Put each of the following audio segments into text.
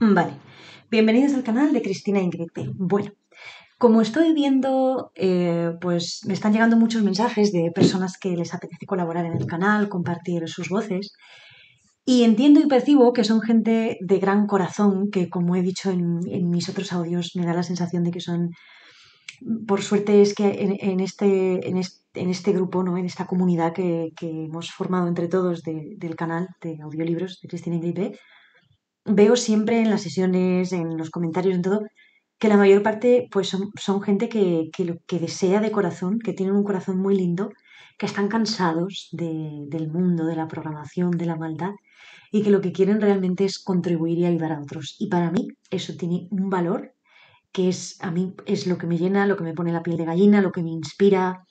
Vale, bienvenidos al canal de Cristina Ingrid B. Bueno, como estoy viendo, pues me están llegando muchos mensajes de personas que les apetece colaborar en el canal, compartir sus voces, y entiendo y percibo que son gente de gran corazón, que como he dicho en mis otros audios, me da la sensación de que son, por suerte es que en este grupo, ¿no? En esta comunidad que hemos formado entre todos del canal de audiolibros de Cristina Ingrid B., veo siempre en las sesiones, en los comentarios, en todo, que la mayor parte pues son gente que desea de corazón, que tienen un corazón muy lindo, que están cansados del mundo, de la programación, de la maldad, y que lo que quieren realmente es contribuir y ayudar a otros. Y para mí eso tiene un valor que a mí es lo que me llena, lo que me pone la piel de gallina, lo que me inspira,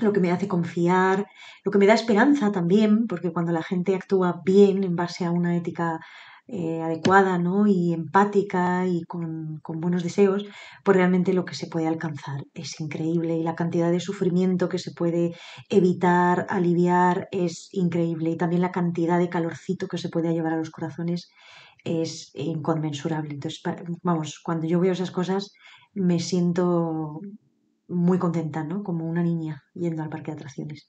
lo que me hace confiar, lo que me da esperanza también, porque cuando la gente actúa bien en base a una ética adecuada, ¿no? Y empática y con buenos deseos, pues realmente lo que se puede alcanzar es increíble, y la cantidad de sufrimiento que se puede evitar, aliviar, es increíble, y también la cantidad de calorcito que se puede llevar a los corazones es inconmensurable. Entonces, vamos, cuando yo veo esas cosas me siento muy contenta, ¿no? Como una niña yendo al parque de atracciones.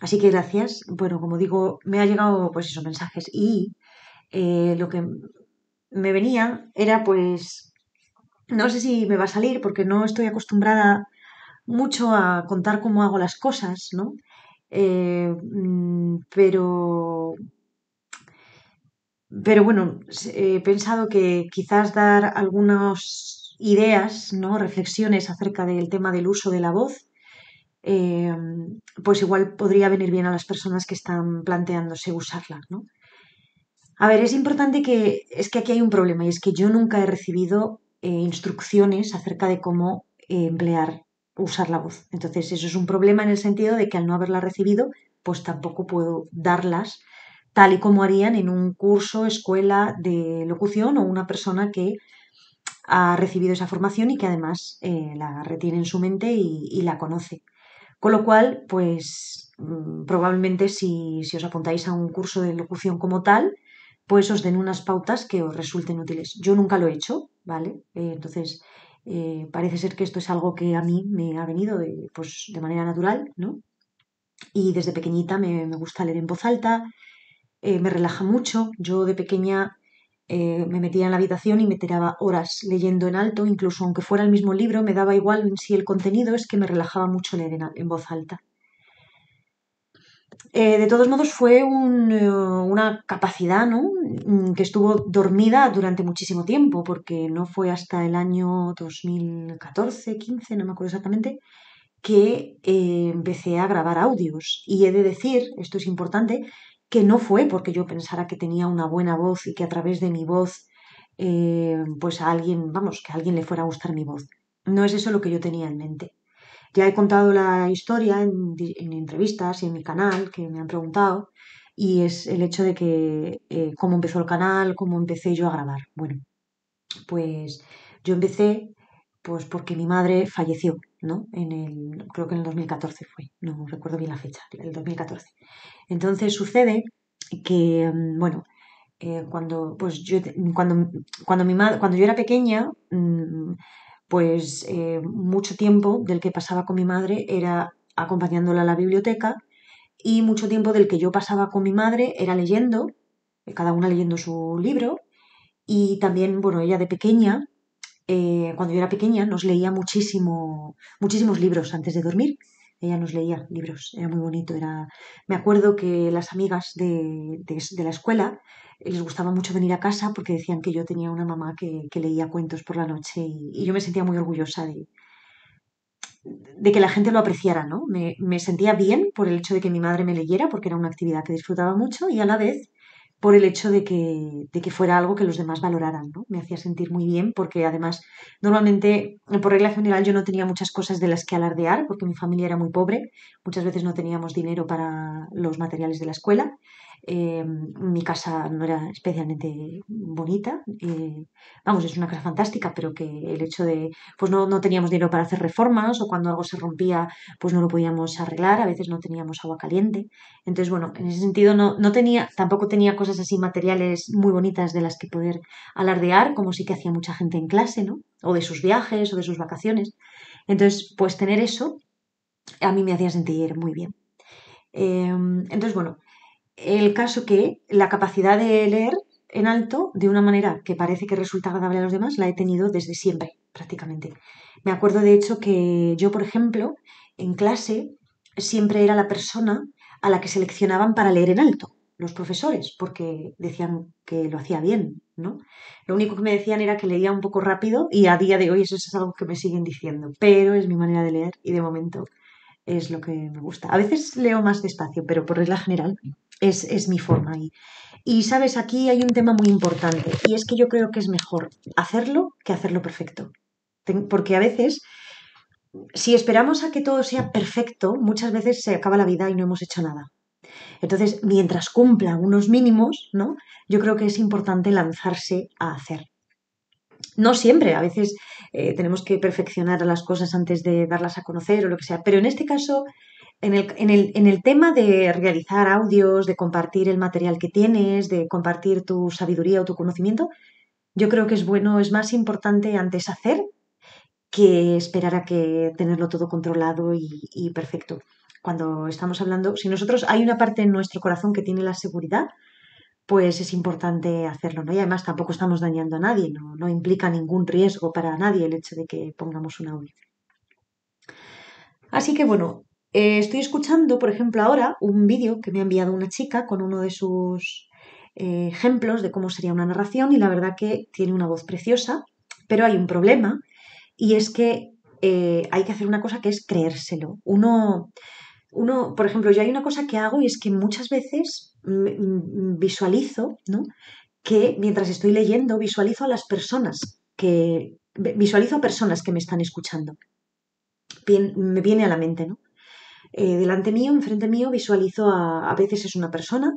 Así que gracias. Bueno, como digo, me han llegado pues esos mensajes, y lo que me venía era, pues, no sé si me va a salir porque no estoy acostumbrada mucho a contar cómo hago las cosas, ¿no? Pero bueno, he pensado que quizás dar algunas ideas, ¿no? Reflexiones acerca del tema del uso de la voz, pues igual podría venir bien a las personas que están planteándose usarla, ¿no? A ver, es importante es que aquí hay un problema, y es que yo nunca he recibido instrucciones acerca de cómo usar la voz. Entonces eso es un problema en el sentido de que al no haberla recibido, pues tampoco puedo darlas tal y como harían en un curso, escuela de locución, o una persona que ha recibido esa formación y que además la retiene en su mente y la conoce. Con lo cual, pues probablemente si os apuntáis a un curso de locución como tal, pues os den unas pautas que os resulten útiles. Yo nunca lo he hecho, ¿vale? Entonces, parece ser que esto es algo que a mí me ha venido de manera natural, ¿no? Y desde pequeñita me gusta leer en voz alta, me relaja mucho. Yo de pequeña me metía en la habitación y me tiraba horas leyendo en alto, incluso aunque fuera el mismo libro, me daba igual en sí el contenido, es que me relajaba mucho leer en voz alta. De todos modos fue una capacidad, ¿no? Que estuvo dormida durante muchísimo tiempo, porque no fue hasta el año 2014, 15, no me acuerdo exactamente, que empecé a grabar audios. Y he de decir, esto es importante, que no fue porque yo pensara que tenía una buena voz y que a través de mi voz, pues que a alguien le fuera a gustar mi voz. No es eso lo que yo tenía en mente. Ya he contado la historia en entrevistas y en mi canal, que me han preguntado, y es el hecho de que cómo empezó el canal, cómo empecé yo a grabar. Bueno, pues yo empecé pues porque mi madre falleció, ¿no? Creo que en el 2014 fue, no recuerdo bien la fecha, el 2014. Entonces sucede que, bueno, cuando yo era pequeña, pues mucho tiempo del que pasaba con mi madre era acompañándola a la biblioteca, y mucho tiempo del que yo pasaba con mi madre era leyendo, cada una leyendo su libro, y también, bueno, ella de pequeña, cuando yo era pequeña, nos leía muchísimos libros antes de dormir. Ella nos leía libros, era muy bonito. Me acuerdo que las amigas de la escuela les gustaba mucho venir a casa porque decían que yo tenía una mamá que leía cuentos por la noche, y yo me sentía muy orgullosa de que la gente lo apreciara, ¿no? Me sentía bien por el hecho de que mi madre me leyera, porque era una actividad que disfrutaba mucho, y a la vez por el hecho de que fuera algo que los demás valoraran, ¿no? Me hacía sentir muy bien porque además normalmente, por regla general, yo no tenía muchas cosas de las que alardear porque mi familia era muy pobre, muchas veces no teníamos dinero para los materiales de la escuela, Mi casa no era especialmente bonita, vamos, es una casa fantástica, pero que el hecho de, pues no teníamos dinero para hacer reformas, o cuando algo se rompía, pues no lo podíamos arreglar, a veces no teníamos agua caliente. Entonces, bueno, en ese sentido tampoco tenía cosas así materiales muy bonitas de las que poder alardear, como sí que hacía mucha gente en clase, ¿no? O de sus viajes, o de sus vacaciones. Entonces, pues tener eso a mí me hacía sentir muy bien. Entonces, bueno, el caso que la capacidad de leer en alto de una manera que parece que resulta agradable a los demás la he tenido desde siempre, prácticamente. Me acuerdo, de hecho, que yo, por ejemplo, en clase siempre era la persona a la que seleccionaban para leer en alto los profesores, porque decían que lo hacía bien, ¿no? Lo único que me decían era que leía un poco rápido, y a día de hoy eso es algo que me siguen diciendo, pero es mi manera de leer y de momento es lo que me gusta. A veces leo más despacio, pero por regla general es mi forma. Y sabes, aquí hay un tema muy importante, y es que yo creo que es mejor hacerlo que hacerlo perfecto. Porque a veces, si esperamos a que todo sea perfecto, muchas veces se acaba la vida y no hemos hecho nada. Entonces, mientras cumpla unos mínimos, ¿no?, yo creo que es importante lanzarse a hacer. No siempre, a veces tenemos que perfeccionar las cosas antes de darlas a conocer o lo que sea, pero en este caso, en el tema de realizar audios, de compartir el material que tienes, de compartir tu sabiduría o tu conocimiento, yo creo que es bueno, es más importante antes hacer que esperar a que tenerlo todo controlado y perfecto. Cuando estamos hablando, si nosotros hay una parte en nuestro corazón que tiene la seguridad, pues es importante hacerlo, ¿no? Y además tampoco estamos dañando a nadie, no implica ningún riesgo para nadie el hecho de que pongamos un audio. Así que bueno, estoy escuchando, por ejemplo, ahora un vídeo que me ha enviado una chica con uno de sus ejemplos de cómo sería una narración, y la verdad que tiene una voz preciosa, pero hay un problema, y es que hay que hacer una cosa que es creérselo. Uno, por ejemplo, yo hay una cosa que hago, y es que muchas veces visualizo, ¿no?, que mientras estoy leyendo visualizo a personas que me están escuchando. Me viene a la mente, ¿no? Delante mío, enfrente mío, visualizo a veces es una persona,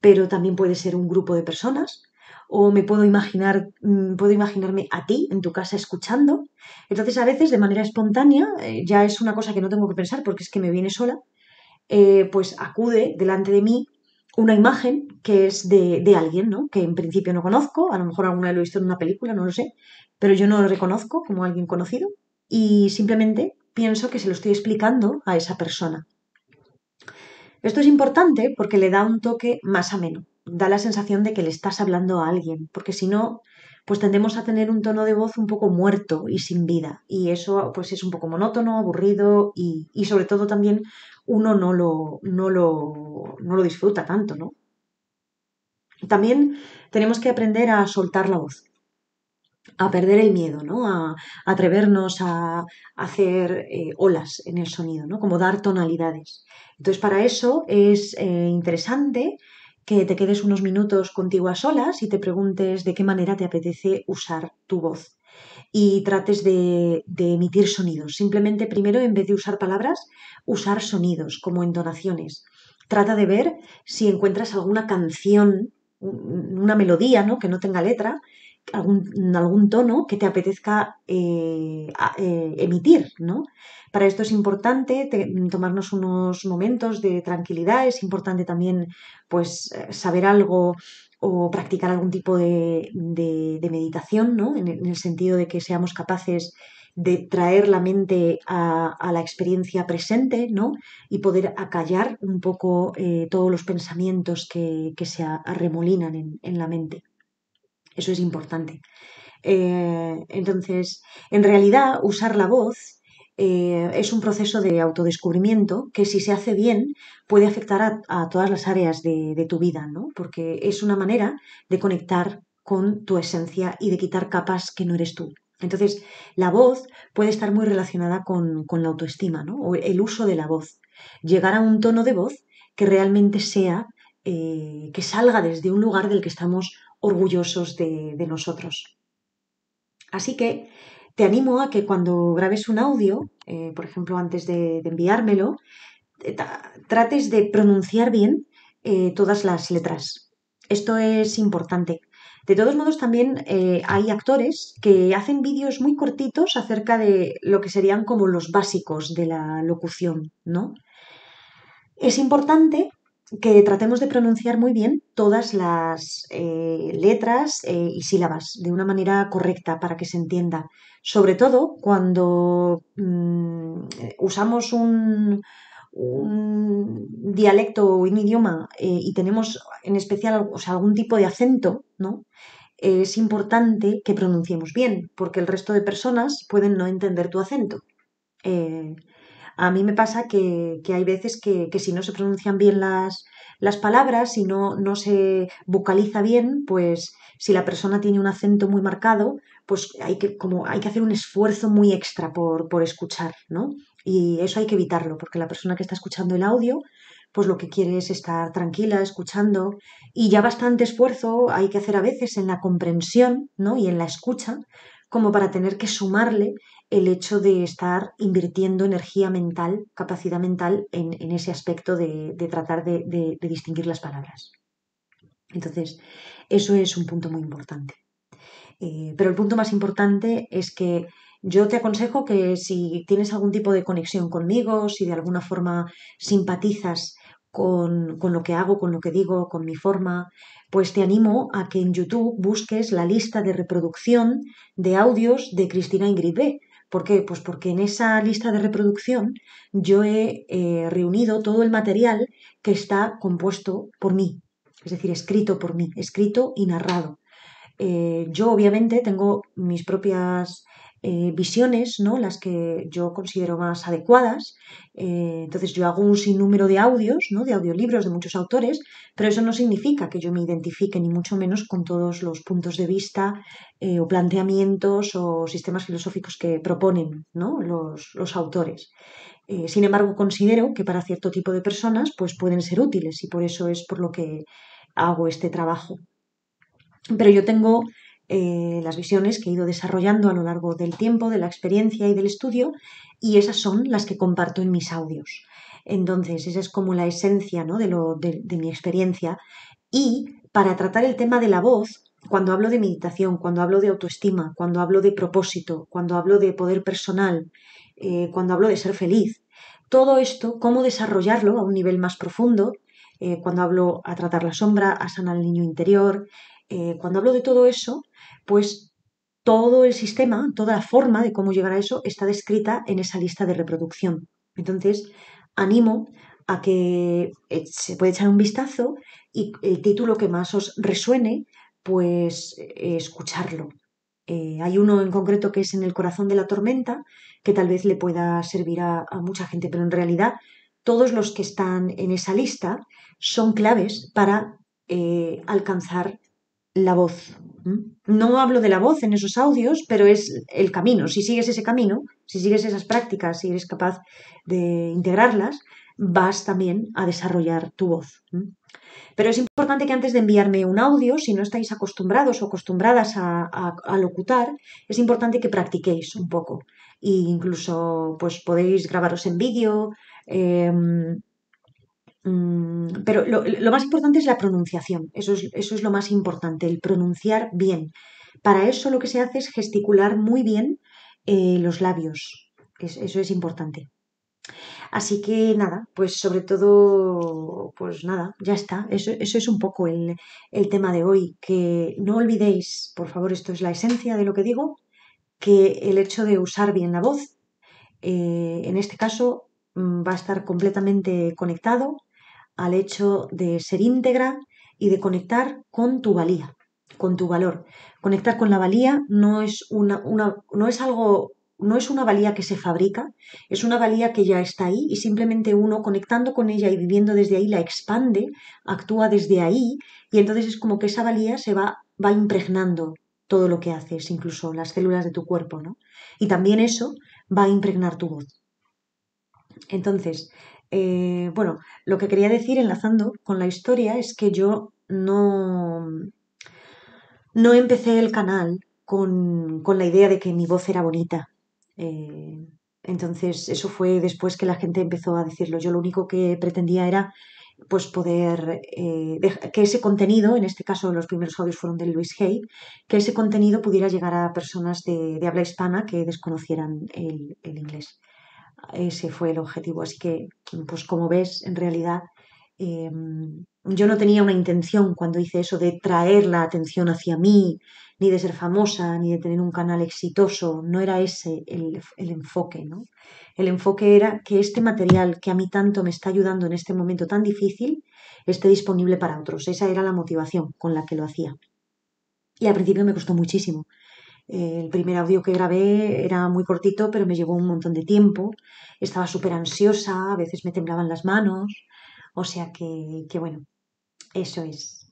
pero también puede ser un grupo de personas, o puedo imaginarme a ti en tu casa escuchando. Entonces, a veces, de manera espontánea, ya es una cosa que no tengo que pensar porque es que me viene sola, pues acude delante de mí una imagen que es de alguien, ¿no?, que en principio no conozco, a lo mejor alguna vez lo he visto en una película, no lo sé, pero yo no lo reconozco como alguien conocido, y simplemente pienso que se lo estoy explicando a esa persona. Esto es importante porque le da un toque más ameno. Da la sensación de que le estás hablando a alguien, porque si no, pues tendemos a tener un tono de voz un poco muerto y sin vida, y eso pues es un poco monótono, aburrido, y sobre todo también uno no lo disfruta tanto, ¿no? También tenemos que aprender a soltar la voz, a perder el miedo, ¿no?, a atrevernos a hacer olas en el sonido, ¿no?, como dar tonalidades. Entonces, para eso es interesante que te quedes unos minutos contigo a solas y te preguntes de qué manera te apetece usar tu voz, y trates de emitir sonidos. Simplemente, primero, en vez de usar palabras, usar sonidos como entonaciones. Trata de ver si encuentras alguna canción, una melodía, ¿no?, que no tenga letra, algún tono que te apetezca emitir, ¿no? Para esto es importante tomarnos unos momentos de tranquilidad. Es importante también, pues, saber algo o practicar algún tipo de meditación, ¿no?, en el sentido de que seamos capaces de traer la mente a la experiencia presente, ¿no?, y poder acallar un poco todos los pensamientos que se arremolinan en la mente. Eso es importante. Entonces, en realidad, usar la voz es un proceso de autodescubrimiento que, si se hace bien, puede afectar a todas las áreas de tu vida, ¿no? Porque es una manera de conectar con tu esencia y de quitar capas que no eres tú. Entonces, la voz puede estar muy relacionada con la autoestima, ¿no?, o el uso de la voz. Llegar a un tono de voz que realmente sea, que salga desde un lugar del que estamos orgullosos de nosotros. Así que te animo a que cuando grabes un audio, por ejemplo, antes de enviármelo, trates de pronunciar bien todas las letras. Esto es importante. De todos modos, también hay actores que hacen vídeos muy cortitos acerca de lo que serían como los básicos de la locución, ¿no? Es importante que tratemos de pronunciar muy bien todas las letras y sílabas de una manera correcta para que se entienda. Sobre todo cuando usamos un dialecto o un idioma y tenemos en especial algún tipo de acento, ¿no? Es importante que pronunciemos bien, porque el resto de personas pueden no entender tu acento. A mí me pasa que hay veces que si no se pronuncian bien las palabras, si no se vocaliza bien, pues si la persona tiene un acento muy marcado, pues hay que hacer un esfuerzo muy extra por escuchar, ¿no? Y eso hay que evitarlo, porque la persona que está escuchando el audio, pues lo que quiere es estar tranquila, escuchando, y ya bastante esfuerzo hay que hacer a veces en la comprensión, ¿no? Y en la escucha, como para tener que sumarle el hecho de estar invirtiendo energía mental, capacidad mental en ese aspecto de tratar de distinguir las palabras. Entonces, eso es un punto muy importante. Pero el punto más importante es que yo te aconsejo que si tienes algún tipo de conexión conmigo, si de alguna forma simpatizas con lo que hago, con lo que digo, con mi forma, pues te animo a que en YouTube busques la lista de reproducción de audios de Cristina Ingrid B. ¿Por qué? Pues porque en esa lista de reproducción yo he reunido todo el material que está compuesto por mí, es decir, escrito por mí, escrito y narrado. Yo obviamente tengo mis propias visiones, ¿no? Las que yo considero más adecuadas. Entonces yo hago un sinnúmero de audios, ¿no? De audiolibros de muchos autores, pero eso no significa que yo me identifique ni mucho menos con todos los puntos de vista o planteamientos o sistemas filosóficos que proponen, ¿no? los autores. Sin embargo, considero que para cierto tipo de personas pues pueden ser útiles, y por eso es por lo que hago este trabajo. Pero yo tengo las visiones que he ido desarrollando a lo largo del tiempo, de la experiencia y del estudio, y esas son las que comparto en mis audios. Entonces, esa es como la esencia, ¿no? de mi experiencia. Y para tratar el tema de la voz, cuando hablo de meditación, cuando hablo de autoestima, cuando hablo de propósito, cuando hablo de poder personal, cuando hablo de ser feliz, todo esto, cómo desarrollarlo a un nivel más profundo, cuando hablo a tratar la sombra, a sanar el niño interior. Cuando hablo de todo eso, pues todo el sistema, toda la forma de cómo llegar a eso está descrita en esa lista de reproducción. Entonces, animo a que se pueda echar un vistazo y el título que más os resuene, pues escucharlo. Hay uno en concreto que es En el corazón de la tormenta, que tal vez le pueda servir a mucha gente, pero en realidad todos los que están en esa lista son claves para alcanzar la voz. No hablo de la voz en esos audios, pero es el camino. Si sigues ese camino, si sigues esas prácticas, si eres capaz de integrarlas, vas también a desarrollar tu voz. Pero es importante que antes de enviarme un audio, si no estáis acostumbrados o acostumbradas a locutar, es importante que practiquéis un poco. E incluso pues podéis grabaros en vídeo, pero lo más importante es la pronunciación, eso es lo más importante, el pronunciar bien. Para eso lo que se hace es gesticular muy bien los labios, eso es importante. Así que nada, pues sobre todo, pues nada, ya está, eso es un poco el tema de hoy, que no olvidéis, por favor, esto es la esencia de lo que digo, que el hecho de usar bien la voz, en este caso, va a estar completamente conectado al hecho de ser íntegra y de conectar con tu valía, con tu valor. Conectar con la valía no es una valía que se fabrica, es una valía que ya está ahí, y simplemente uno conectando con ella y viviendo desde ahí la expande, actúa desde ahí, y entonces es como que esa valía se va impregnando todo lo que haces, incluso las células de tu cuerpo, ¿no? Y también eso va a impregnar tu voz. Entonces, bueno, lo que quería decir enlazando con la historia es que yo no empecé el canal con la idea de que mi voz era bonita. Entonces, eso fue después que la gente empezó a decirlo. Yo lo único que pretendía era pues poder que ese contenido, en este caso los primeros audios fueron de Louise Hay, que ese contenido pudiera llegar a personas de habla hispana que desconocieran el inglés. Ese fue el objetivo. Así que, pues como ves, en realidad yo no tenía una intención cuando hice eso de traer la atención hacia mí, ni de ser famosa, ni de tener un canal exitoso. No era ese el enfoque, ¿no? El enfoque era que este material que a mí tanto me está ayudando en este momento tan difícil esté disponible para otros. Esa era la motivación con la que lo hacía. Y al principio me costó muchísimo. El primer audio que grabé era muy cortito, pero me llevó un montón de tiempo. Estaba súper ansiosa, a veces me temblaban las manos. O sea que bueno, eso es.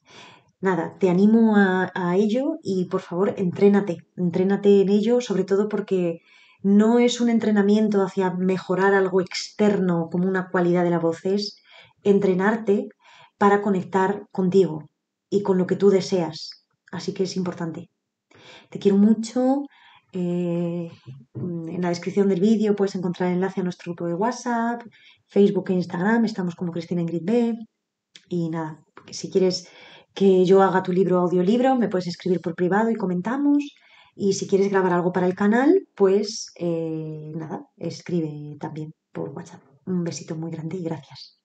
Nada, te animo a ello y por favor entrénate en ello, sobre todo porque no es un entrenamiento hacia mejorar algo externo como una cualidad de la voz, es entrenarte para conectar contigo y con lo que tú deseas. Así que es importante. Te quiero mucho. En la descripción del vídeo puedes encontrar el enlace a nuestro grupo de WhatsApp, Facebook e Instagram. Estamos como Cristina Ingrid B. Y nada, si quieres que yo haga tu libro o audiolibro, me puedes escribir por privado y comentamos. Y si quieres grabar algo para el canal, pues nada, escribe también por WhatsApp. Un besito muy grande y gracias.